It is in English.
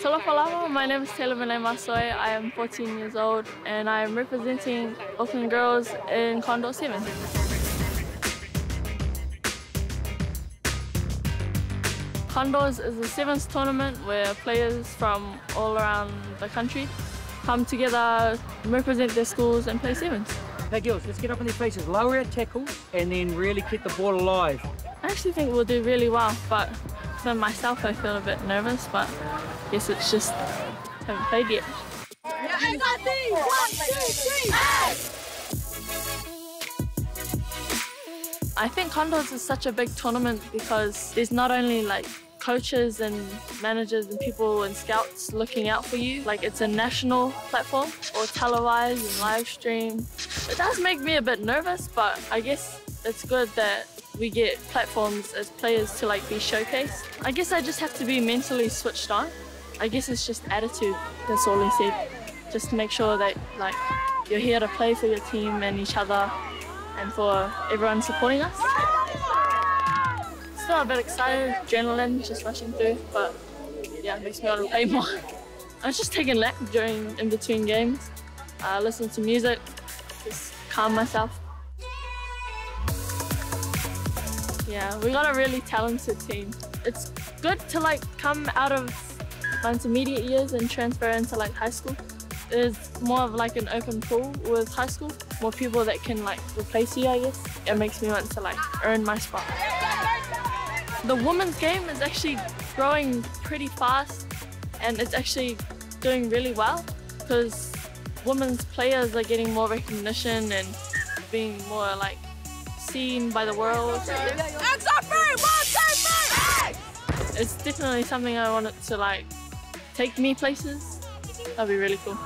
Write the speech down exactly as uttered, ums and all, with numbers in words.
Tala Palama, my name is Taylor Mene Masoi. I am fourteen years old and I am representing Auckland Girls in Condor sevens. Condors is a sevens tournament where players from all around the country come together, represent their schools and play sevens. Hey girls, let's get up in these places, lower our tackle and then really keep the ball alive. I actually think we'll do really well, but for myself I feel a bit nervous, but I guess it's just I haven't played yet. one, two, three, eight! I think Condors is such a big tournament because there's not only like coaches and managers and people and scouts looking out for you, like it's a national platform, or televised and live stream. It does make me a bit nervous, but I guess it's good that we get platforms as players to like be showcased. I guess I just have to be mentally switched on. I guess it's just attitude, that's all he said. Just make sure that like you're here to play for your team and each other, and for everyone supporting us. Still a bit excited, adrenaline just rushing through, but yeah, it makes me want to play more. I was just taking laps during in between games. I uh, listened to music, just calm myself. Yeah, we got a really talented team. It's good to like come out of my intermediate years and transfer into like high school. It's more of like an open pool with high school. More people that can like replace you, I guess. It makes me want to like earn my spot. The women's game is actually growing pretty fast and it's actually doing really well because women's players are getting more recognition and being more like seen by the world. It's definitely something I wanted to like take me places. That'd be really cool.